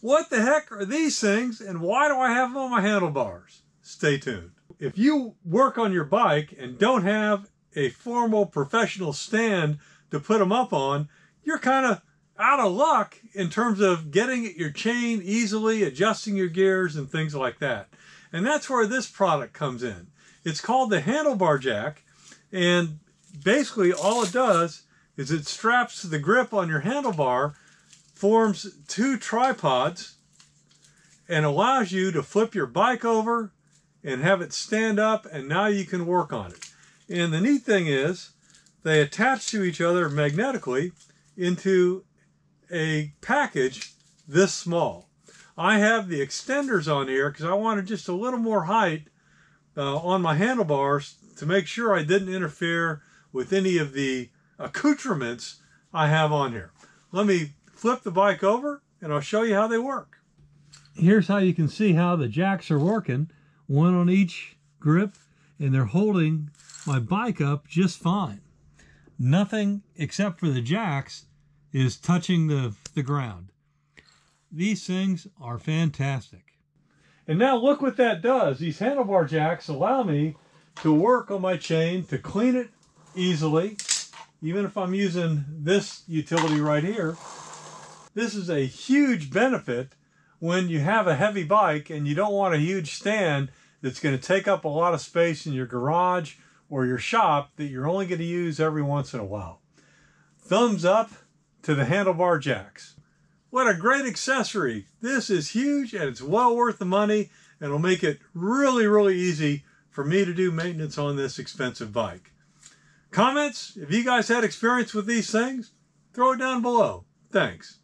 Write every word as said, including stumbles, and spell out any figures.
What the heck are these things and why do I have them on my handlebars? Stay tuned. If you work on your bike and don't have a formal professional stand to put them up on, you're kind of out of luck in terms of getting at your chain easily, adjusting your gears and things like that. And that's where this product comes in. It's called the Handlebar Jack, and basically all it does is it straps the grip on your handlebar, forms two tripods, and allows you to flip your bike over and have it stand up, and now you can work on it. And the neat thing is they attach to each other magnetically into a package this small. I have the extenders on here because I wanted just a little more height uh, on my handlebars to make sure I didn't interfere with any of the accoutrements I have on here. Let me flip the bike over and I'll show you how they work. Here's how you can see how the jacks are working, one on each grip, and they're holding my bike up just fine. Nothing except for the jacks is touching the, the ground. These things are fantastic. And now look what that does. These handlebar jacks allow me to work on my chain, to clean it easily, even if I'm using this utility right here. This is a huge benefit when you have a heavy bike and you don't want a huge stand that's going to take up a lot of space in your garage or your shop that you're only going to use every once in a while. Thumbs up to the handlebar jacks. What a great accessory. This is huge and it's well worth the money, and it'll make it really, really easy for me to do maintenance on this expensive bike. Comments? If you guys had experience with these things, throw it down below. Thanks.